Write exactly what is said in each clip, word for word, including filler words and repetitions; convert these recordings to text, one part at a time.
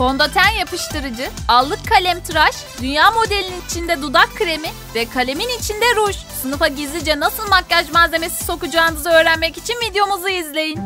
fondöten yapıştırıcı, allık kalem tıraş, dünya modelinin içinde dudak kremi ve kalemin içinde ruj. Sınıfa gizlice nasıl makyaj malzemesi sokacağınızı öğrenmek için videomuzu izleyin.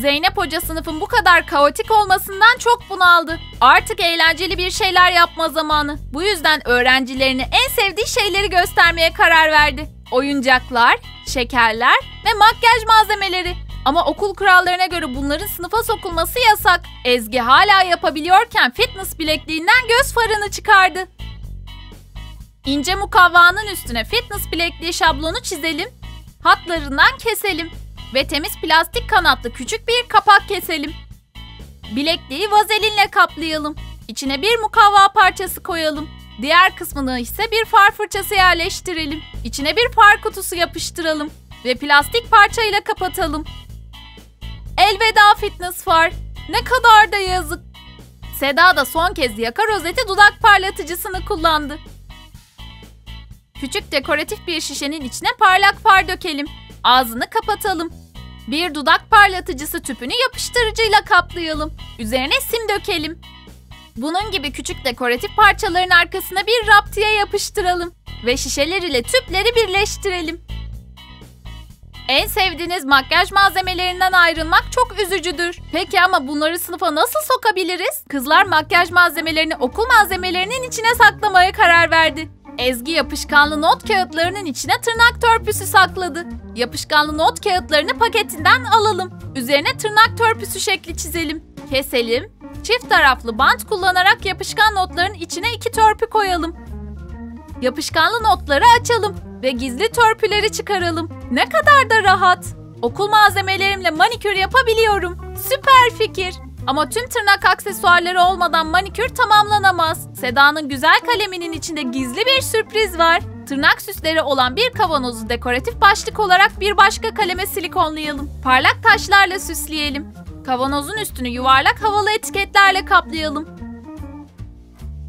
Zeynep Hoca sınıfın bu kadar kaotik olmasından çok bunaldı. Artık eğlenceli bir şeyler yapma zamanı. Bu yüzden öğrencilerine en sevdiği şeyleri göstermeye karar verdi. Oyuncaklar, şekerler ve makyaj malzemeleri. Ama okul kurallarına göre bunların sınıfa sokulması yasak. Ezgi hala yapabiliyorken fitness bilekliğinden göz farını çıkardı. İnce mukavvanın üstüne fitness bilekliği şablonu çizelim. Hatlarından keselim. Ve temiz plastik kanatlı küçük bir kapak keselim. Bilekliği vazelinle kaplayalım. İçine bir mukavva parçası koyalım. Diğer kısmını ise bir far fırçası yerleştirelim. İçine bir far kutusu yapıştıralım. Ve plastik parçayla kapatalım. Elveda fitness far. Ne kadar da yazık. Seda da son kez yaka rozeti dudak parlatıcısını kullandı. Küçük dekoratif bir şişenin içine parlak far dökelim. Ağzını kapatalım. Bir dudak parlatıcısı tüpünü yapıştırıcıyla kaplayalım. Üzerine sim dökelim. Bunun gibi küçük dekoratif parçaların arkasına bir raptiye yapıştıralım. Ve şişeler ile tüpleri birleştirelim. En sevdiğiniz makyaj malzemelerinden ayrılmak çok üzücüdür. Peki ama bunları sınıfa nasıl sokabiliriz? Kızlar makyaj malzemelerini okul malzemelerinin içine saklamaya karar verdi. Ezgi yapışkanlı not kağıtlarının içine tırnak törpüsü sakladı. Yapışkanlı not kağıtlarını paketinden alalım. Üzerine tırnak törpüsü şekli çizelim. Keselim. Çift taraflı bant kullanarak yapışkan notların içine iki törpü koyalım. Yapışkanlı notları açalım ve gizli törpüleri çıkaralım. Ne kadar da rahat. Okul malzemelerimle manikür yapabiliyorum. Süper fikir. Ama tüm tırnak aksesuarları olmadan manikür tamamlanamaz. Seda'nın güzel kaleminin içinde gizli bir sürpriz var. Tırnak süsleri olan bir kavanozu dekoratif başlık olarak bir başka kaleme silikonlayalım. Parlak taşlarla süsleyelim. Kavanozun üstünü yuvarlak havalı etiketlerle kaplayalım.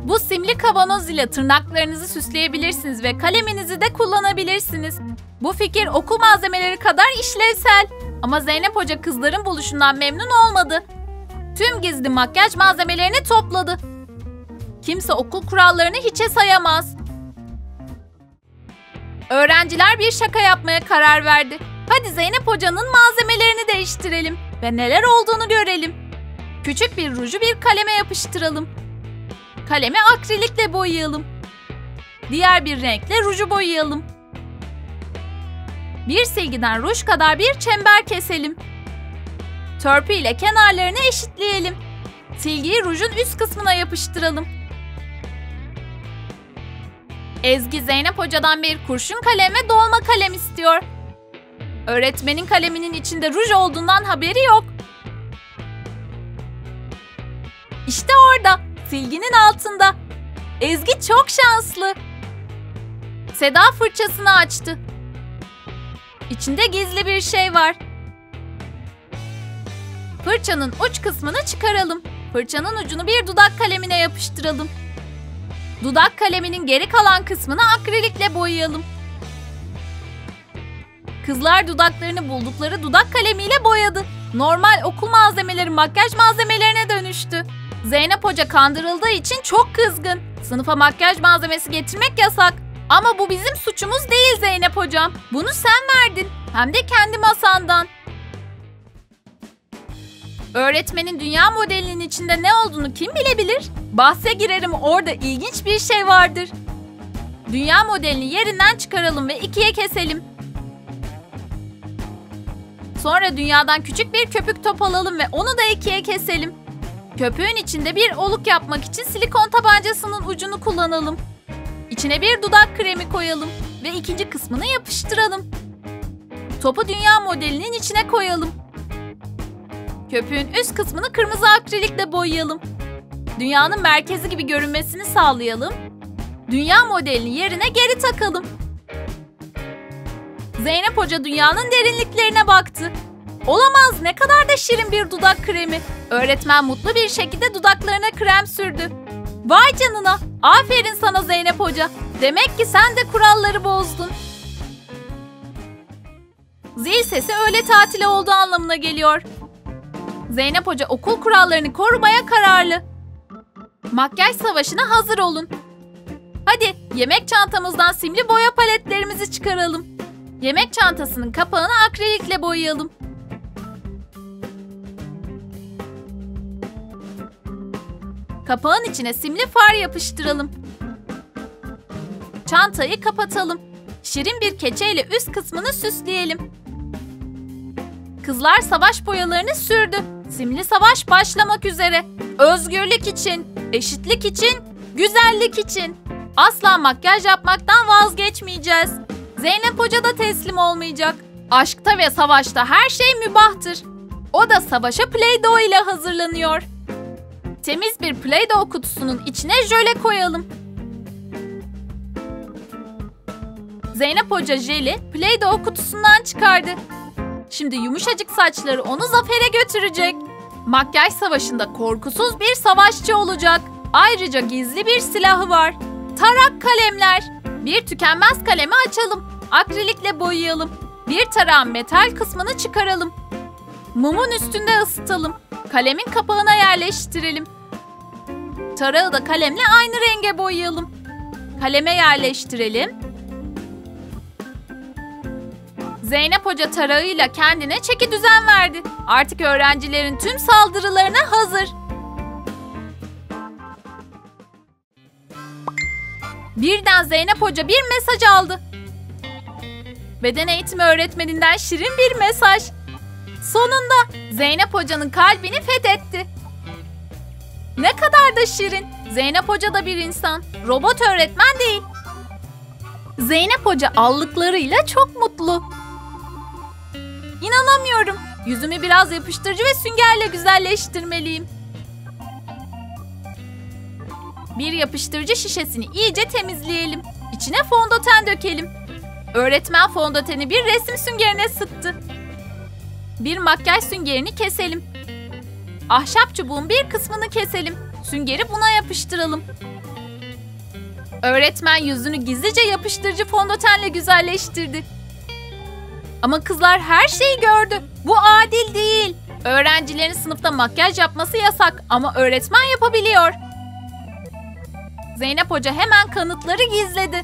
Bu simli kavanoz ile tırnaklarınızı süsleyebilirsiniz ve kaleminizi de kullanabilirsiniz. Bu fikir okul malzemeleri kadar işlevsel. Ama Zeynep Hoca kızların buluşundan memnun olmadı. Tüm gizli makyaj malzemelerini topladı. Kimse okul kurallarını hiçe sayamaz. Öğrenciler bir şaka yapmaya karar verdi. Hadi Zeynep Hoca'nın malzemelerini değiştirelim ve neler olduğunu görelim. Küçük bir ruju bir kaleme yapıştıralım. Kalemi akrilikle boyayalım. Diğer bir renkle ruju boyayalım. Bir silgiden ruj kadar bir çember keselim. Törpü ile kenarlarını eşitleyelim. Silgiyi rujun üst kısmına yapıştıralım. Ezgi Zeynep Hoca'dan bir kurşun kalem ve dolma kalem istiyor. Öğretmenin kaleminin içinde ruj olduğundan haberi yok. İşte orada, silginin altında. Ezgi çok şanslı. Seda fırçasını açtı. İçinde gizli bir şey var. Fırçanın uç kısmını çıkaralım. Fırçanın ucunu bir dudak kalemine yapıştıralım. Dudak kaleminin geri kalan kısmını akrilikle boyayalım. Kızlar dudaklarını buldukları dudak kalemiyle boyadı. Normal okul malzemeleri makyaj malzemelerine dönüştü. Zeynep Hoca kandırıldığı için çok kızgın. Sınıfa makyaj malzemesi getirmek yasak. Ama bu bizim suçumuz değil Zeynep Hocam. Bunu sen verdin. Hem de kendi masandan. Öğretmenin dünya modelinin içinde ne olduğunu kim bilebilir? Bahse girerim, orada ilginç bir şey vardır. Dünya modelini yerinden çıkaralım ve ikiye keselim. Sonra dünyadan küçük bir köpük top alalım ve onu da ikiye keselim. Köpüğün içinde bir oluk yapmak için silikon tabancasının ucunu kullanalım. İçine bir dudak kremi koyalım ve ikinci kısmını yapıştıralım. Topu dünya modelinin içine koyalım. Köpüğün üst kısmını kırmızı akrilikle boyayalım. Dünyanın merkezi gibi görünmesini sağlayalım. Dünya modelini yerine geri takalım. Zeynep Hoca dünyanın derinliklerine baktı. Olamaz, ne kadar da şirin bir dudak kremi. Öğretmen mutlu bir şekilde dudaklarına krem sürdü. Vay canına, aferin sana Zeynep Hoca. Demek ki sen de kuralları bozdun. Zil sesi öğle tatili olduğu anlamına geliyor. Zeynep Hoca okul kurallarını korumaya kararlı. Makyaj savaşına hazır olun. Hadi yemek çantamızdan simli boya paletlerimizi çıkaralım. Yemek çantasının kapağını akrilikle boyayalım. Kapağın içine simli far yapıştıralım. Çantayı kapatalım. Şirin bir keçeyle üst kısmını süsleyelim. Kızlar savaş boyalarını sürdü. Simli savaş başlamak üzere. Özgürlük için, eşitlik için, güzellik için. Asla makyaj yapmaktan vazgeçmeyeceğiz. Zeynep Hoca da teslim olmayacak. Aşkta ve savaşta her şey mübahtır. O da savaşa Play-Doh ile hazırlanıyor. Temiz bir Play-Doh kutusunun içine jöle koyalım. Zeynep Hoca jeli Play-Doh kutusundan çıkardı. Şimdi yumuşacık saçları onu zafere götürecek. Makyaj savaşında korkusuz bir savaşçı olacak. Ayrıca gizli bir silahı var. Tarak kalemler. Bir tükenmez kalemi açalım. Akrilikle boyayalım. Bir tarağın metal kısmını çıkaralım. Mumun üstünde ısıtalım. Kalemin kapağına yerleştirelim. Tarağı da kalemle aynı renge boyayalım. Kaleme yerleştirelim. Zeynep Hoca tarağıyla kendine çeki düzen verdi. Artık öğrencilerin tüm saldırılarına hazır. Birden Zeynep Hoca bir mesaj aldı. Beden eğitimi öğretmeninden şirin bir mesaj. Sonunda Zeynep Hoca'nın kalbini fethetti. Ne kadar da şirin. Zeynep Hoca da bir insan. Robot öğretmen değil. Zeynep Hoca allıklarıyla çok mutlu. İnanamıyorum. Yüzümü biraz yapıştırıcı ve süngerle güzelleştirmeliyim. Bir yapıştırıcı şişesini iyice temizleyelim. İçine fondöten dökelim. Öğretmen fondöteni bir resim süngerine sıktı. Bir makyaj süngerini keselim. Ahşap çubuğun bir kısmını keselim. Süngeri buna yapıştıralım. Öğretmen yüzünü gizlice yapıştırıcı fondötenle güzelleştirdi. Ama kızlar her şeyi gördü. Bu adil değil. Öğrencilerin sınıfta makyaj yapması yasak ama öğretmen yapabiliyor. Zeynep Hoca hemen kanıtları gizledi.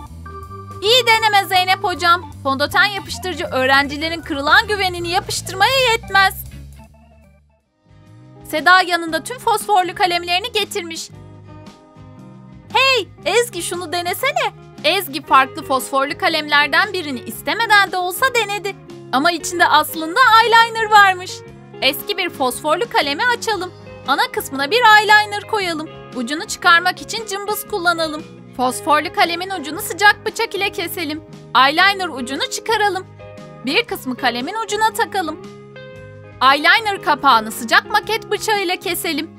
İyi deneme Zeynep Hocam. Fondöten yapıştırıcı öğrencilerin kırılan güvenini yapıştırmaya yetmez. Seda yanında tüm fosforlu kalemlerini getirmiş. Hey Ezgi, şunu denesene. Ezgi farklı fosforlu kalemlerden birini istemeden de olsa denedi. Ama içinde aslında eyeliner varmış. Eski bir fosforlu kalemi açalım. Ana kısmına bir eyeliner koyalım. Ucunu çıkarmak için cımbız kullanalım. Fosforlu kalemin ucunu sıcak bıçak ile keselim. Eyeliner ucunu çıkaralım. Bir kısmı kalemin ucuna takalım. Eyeliner kapağını sıcak maket bıçağı ile keselim.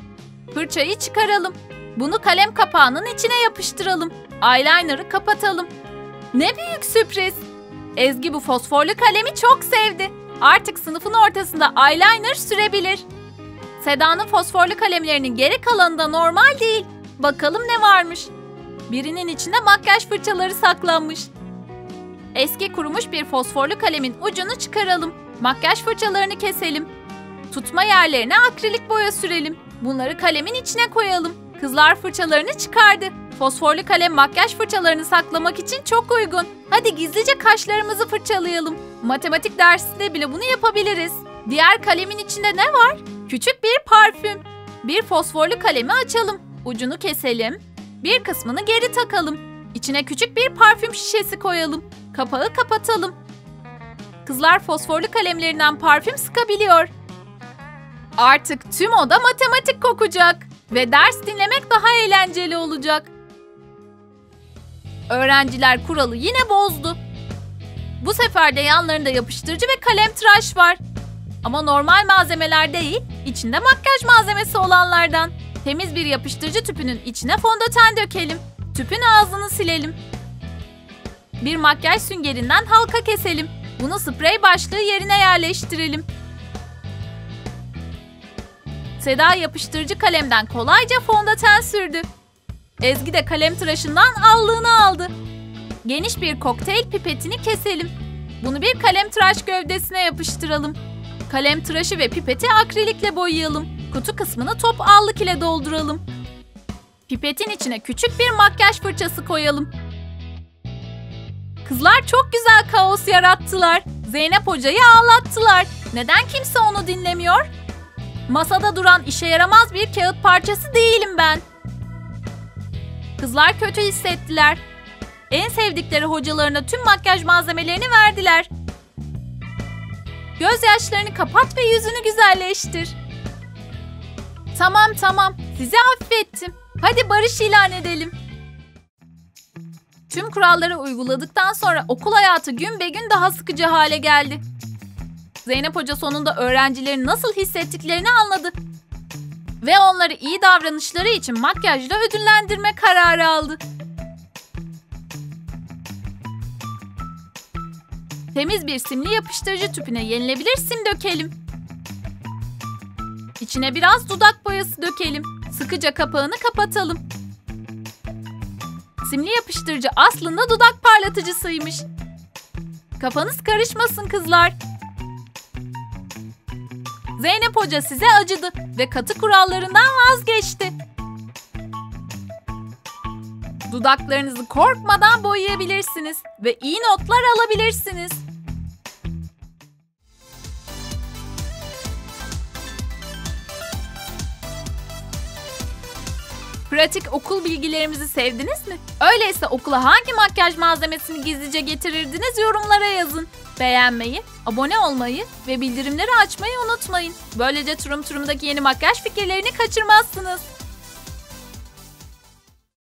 Fırçayı çıkaralım. Bunu kalem kapağının içine yapıştıralım. Eyeliner'ı kapatalım. Ne büyük sürpriz. Ezgi bu fosforlu kalemi çok sevdi. Artık sınıfın ortasında eyeliner sürebilir. Seda'nın fosforlu kalemlerinin geri kalanı da normal değil. Bakalım ne varmış. Birinin içinde makyaj fırçaları saklanmış. Eski kurumuş bir fosforlu kalemin ucunu çıkaralım. Makyaj fırçalarını keselim. Tutma yerlerine akrilik boya sürelim. Bunları kalemin içine koyalım. Kızlar fırçalarını çıkardı. Fosforlu kalem makyaj fırçalarını saklamak için çok uygun. Hadi gizlice kaşlarımızı fırçalayalım. Matematik dersinde bile bunu yapabiliriz. Diğer kalemin içinde ne var? Küçük bir parfüm. Bir fosforlu kalemi açalım. Ucunu keselim. Bir kısmını geri takalım. İçine küçük bir parfüm şişesi koyalım. Kapağı kapatalım. Kızlar fosforlu kalemlerinden parfüm sıkabiliyor. Artık tüm oda matematik kokacak. Ve ders dinlemek daha eğlenceli olacak. Öğrenciler kuralı yine bozdu. Bu sefer de yanlarında yapıştırıcı ve kalem tıraş var. Ama normal malzemeler değil, içinde makyaj malzemesi olanlardan. Temiz bir yapıştırıcı tüpünün içine fondöten dökelim. Tüpün ağzını silelim. Bir makyaj süngerinden halka keselim. Bunu sprey başlığı yerine yerleştirelim. Seda yapıştırıcı kalemden kolayca fondöten sürdü. Ezgi de kalem tıraşından allığını aldı. Geniş bir kokteyl pipetini keselim. Bunu bir kalem tıraş gövdesine yapıştıralım. Kalem tıraşı ve pipeti akrilikle boyayalım. Kutu kısmını top allık ile dolduralım. Pipetin içine küçük bir makyaj fırçası koyalım. Kızlar çok güzel kaos yarattılar. Zeynep Hoca'yı ağlattılar. Neden kimse onu dinlemiyor? Masada duran işe yaramaz bir kağıt parçası değilim ben. Kızlar kötü hissettiler. En sevdikleri hocalarına tüm makyaj malzemelerini verdiler. Gözyaşlarını kapat ve yüzünü güzelleştir. Tamam tamam, sizi affettim. Hadi barış ilan edelim. Tüm kuralları uyguladıktan sonra okul hayatı gün be gün daha sıkıcı hale geldi. Zeynep Hoca sonunda öğrencilerin nasıl hissettiklerini anladı. Ve onları iyi davranışları için makyajla ödüllendirme kararı aldı. Temiz bir simli yapıştırıcı tüpüne yenilebilir sim dökelim. İçine biraz dudak boyası dökelim. Sıkıca kapağını kapatalım. Simli yapıştırıcı aslında dudak parlatıcısıymış. Kafanız karışmasın kızlar. Zeynep Hoca size acıdı ve katı kurallarından vazgeçti. Dudaklarınızı korkmadan boyayabilirsiniz ve iyi notlar alabilirsiniz. Pratik okul bilgilerimizi sevdiniz mi? Öyleyse okula hangi makyaj malzemesini gizlice getirirdiniz yorumlara yazın. Beğenmeyi, abone olmayı ve bildirimleri açmayı unutmayın. Böylece Turum Turum'daki yeni makyaj fikirlerini kaçırmazsınız.